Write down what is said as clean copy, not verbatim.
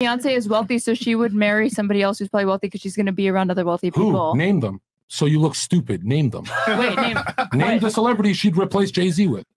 fiance is wealthy, so she would marry somebody else who's probably wealthy because she's going to be around other wealthy people. Who? Name them. So you look stupid. Name them. Wait, name the celebrity she'd replace Jay-Z with.